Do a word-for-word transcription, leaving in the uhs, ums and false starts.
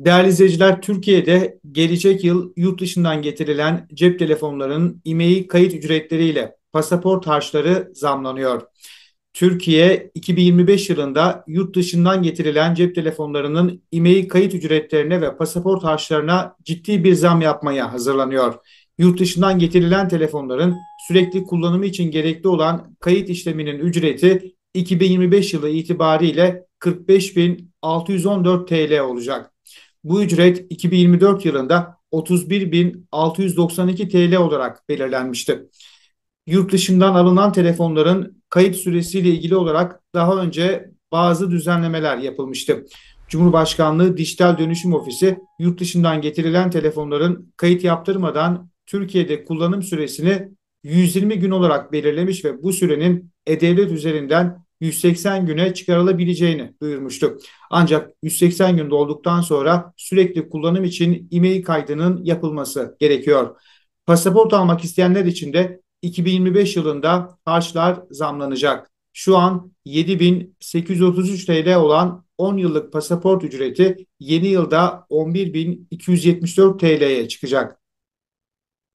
Değerli izleyiciler, Türkiye'de gelecek yıl yurt dışından getirilen cep telefonlarının I M E I kayıt ücretleriyle pasaport harçları zamlanıyor. Türkiye iki bin yirmi beş yılında yurt dışından getirilen cep telefonlarının I M E I kayıt ücretlerine ve pasaport harçlarına ciddi bir zam yapmaya hazırlanıyor. Yurt dışından getirilen telefonların sürekli kullanımı için gerekli olan kayıt işleminin ücreti iki bin yirmi beş yılı itibariyle kırk beş bin altı yüz on dört Türk Lirası olacak. Bu ücret iki bin yirmi dört yılında otuz bir bin altı yüz doksan iki Türk Lirası olarak belirlenmişti. Yurt dışından alınan telefonların kayıt süresiyle ilgili olarak daha önce bazı düzenlemeler yapılmıştı. Cumhurbaşkanlığı Dijital Dönüşüm Ofisi yurt dışından getirilen telefonların kayıt yaptırmadan Türkiye'de kullanım süresini yüz yirmi gün olarak belirlemiş ve bu sürenin E-Devlet üzerinden yüz seksen güne çıkarılabileceğini duyurmuştu. Ancak yüz seksen gün dolduktan sonra sürekli kullanım için I M E I kaydının yapılması gerekiyor. Pasaport almak isteyenler için de iki bin yirmi beş yılında harçlar zamlanacak. Şu an yedi bin sekiz yüz otuz üç Türk Lirası olan on yıllık pasaport ücreti yeni yılda on bir bin iki yüz yetmiş dört Türk Lira'ya çıkacak.